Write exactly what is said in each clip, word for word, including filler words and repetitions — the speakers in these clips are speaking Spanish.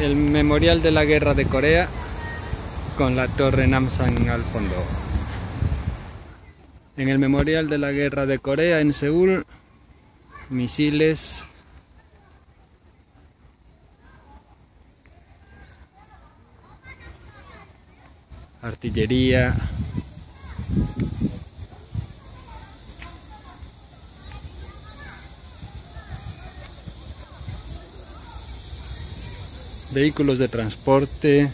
el Memorial de la Guerra de Corea con la Torre Namsan al fondo. En el Memorial de la Guerra de Corea en Seúl, misiles, artillería, vehículos de transporte,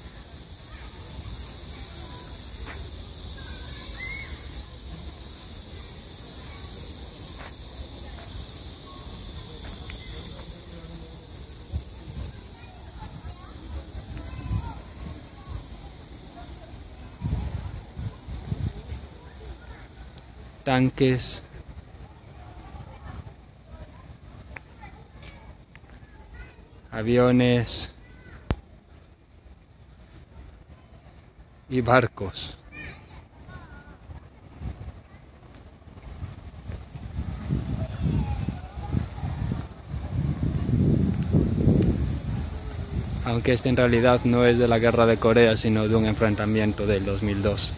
tanques, aviones y barcos. Aunque este en realidad no es de la Guerra de Corea, sino de un enfrentamiento del dos mil dos.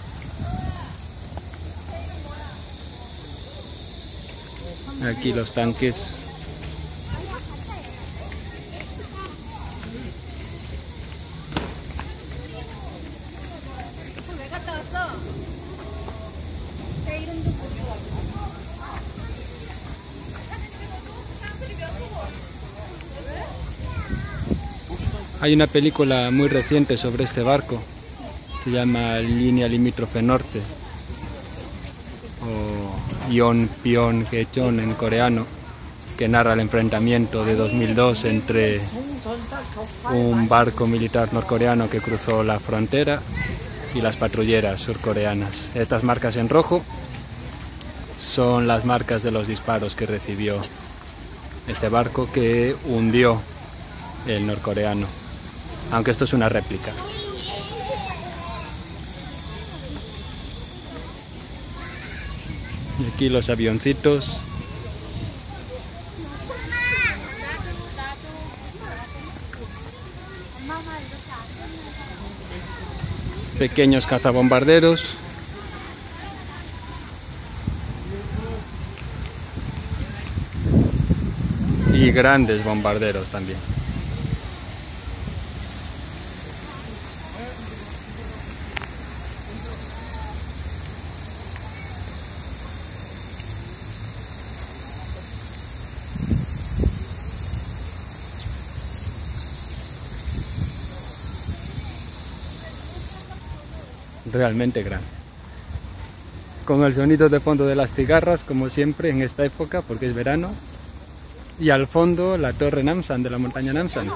Aquí los tanques. Hay una película muy reciente sobre este barco. Se llama Línea Limítrofe Norte, o Yon Pyeong Hee-chon en coreano, que narra el enfrentamiento de dos mil dos entre un barco militar norcoreano que cruzó la frontera y las patrulleras surcoreanas. Estas marcas en rojo son las marcas de los disparos que recibió este barco que hundió el norcoreano, aunque esto es una réplica. Y aquí los avioncitos. Pequeños cazabombarderos. Y grandes bombarderos también. Realmente grande, con el sonido de fondo de las cigarras, como siempre en esta época porque es verano, y al fondo la Torre Namsan de la montaña Namsan.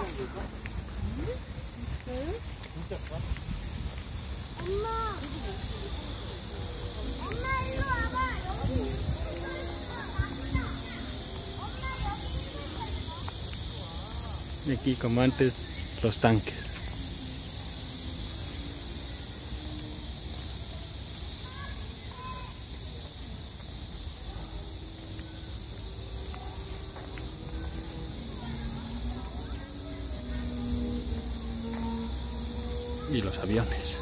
Y aquí, como antes, los tanques. Y los aviones.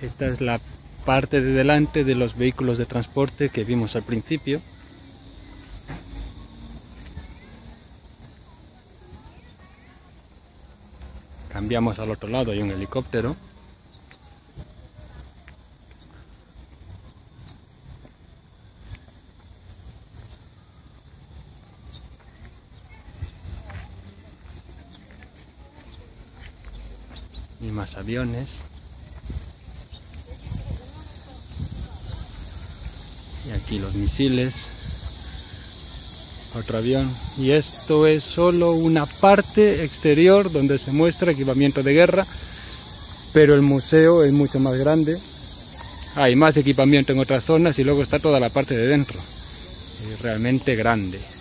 Esta es la parte de delante de los vehículos de transporte que vimos al principio. Cambiamos al otro lado, hay un helicóptero. Y más aviones. Y aquí los misiles, otro avión. Y esto es solo una parte exterior donde se muestra equipamiento de guerra, pero el museo es mucho más grande hay más equipamiento en otras zonas y luego está toda la parte de dentro, realmente grande.